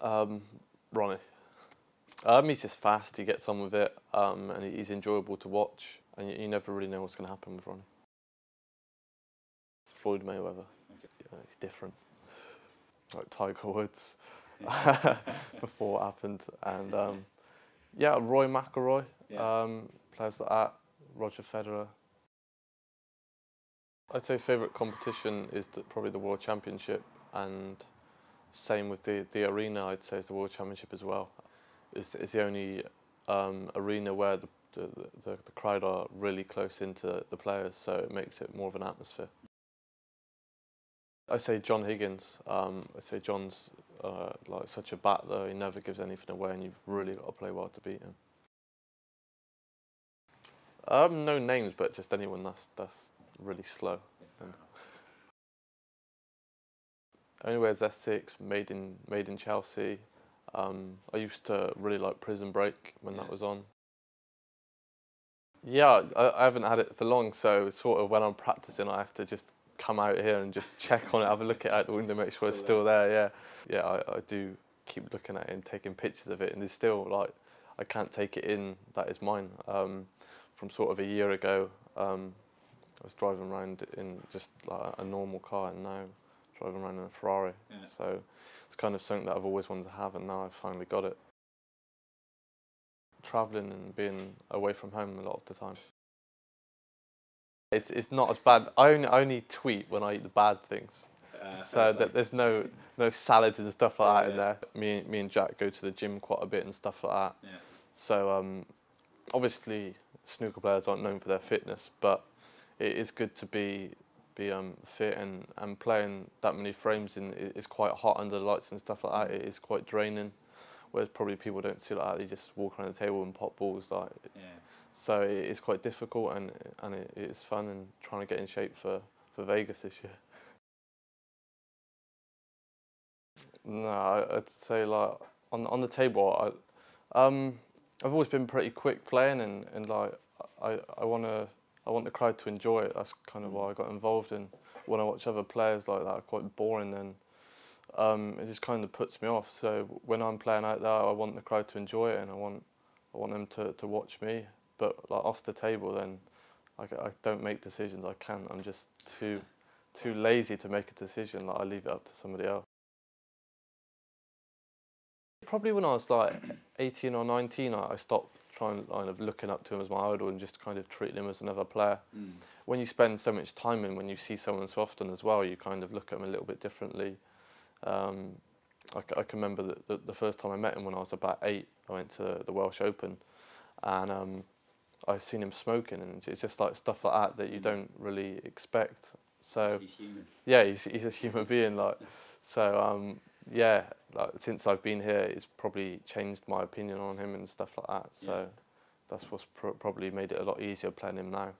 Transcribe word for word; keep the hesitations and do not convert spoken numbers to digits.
Um, Ronnie. Um, he's just fast, he gets on with it, um, and he's enjoyable to watch, and you, you never really know what's going to happen with Ronnie. Floyd Mayweather. Okay. Yeah, he's different. Like Tiger Woods, before it happened. And um, yeah, Roy McIlroy, yeah. um, players like that, Roger Federer. I'd say favourite competition is the, probably the World Championship, and same with the, the arena, I'd say, is the World Championship as well. It's, it's the only um, arena where the, the, the, the crowd are really close into the players, so it makes it more of an atmosphere. I say John Higgins. Um, I say John's uh, like such a battler, he never gives anything away, and you've really got to play well to beat him. Um, no names, but just anyone that's, that's really slow. Anywhere's Essex, made in, made in Chelsea. Um, I used to really like Prison Break when yeah. that was on. Yeah, I, I haven't had it for long, so sort of when I'm practicing, I have to just come out here and just check on it, have a look at it out the window, make sure still it's still there. there, yeah. Yeah, I, I do keep looking at it and taking pictures of it, and there's still, like, I can't take it in, that is mine. Um, from sort of a year ago, um, I was driving around in just like a normal car, and now driving around in a Ferrari. Yeah. So it's kind of something that I've always wanted to have, and now I've finally got it. Travelling and being away from home a lot of the time. It's, it's not as bad. I only, I only tweet when I eat the bad things. Uh, so that there's no no salads and stuff like yeah, that in yeah. there. Me, me and Jack go to the gym quite a bit and stuff like that. Yeah. So um, obviously snooker players aren't known for their fitness, but it is good to be be um, fit, and, and playing that many frames in is quite hot under the lights and stuff like that. It is quite draining, whereas probably people don't see like that. They just walk around the table and pop balls. Like, yeah. So it is quite difficult, and and it, it is fun, and trying to get in shape for, for Vegas this year. No, I'd say like on on the table, I um I've always been pretty quick playing, and, and like I I want to. I want the crowd to enjoy it. That's kind of why I got involved in. When I watch other players like that are quite boring, then um, it just kind of puts me off. So when I'm playing out there, I want the crowd to enjoy it, and I want I want them to, to watch me. But like off the table, then I, I don't make decisions. I can't. I'm just too too lazy to make a decision. Like I leave it up to somebody else. Probably when I was like eighteen or nineteen, I, I stopped trying kind of looking up to him as my idol and just kind of treating him as another player. Mm. When you spend so much time in, when you see someone so often as well, you kind of look at him a little bit differently. Um, I, I can remember the, the, the first time I met him when I was about eight. I went to the Welsh Open, and um, I've seen him smoking, and it's just like stuff like that that you mm. don't really expect. So he's human. Yeah, he's he's a human being. Like so. Um, Yeah, like, since I've been here, it's probably changed my opinion on him and stuff like that. So yeah. that's what's pr probably made it a lot easier playing him now.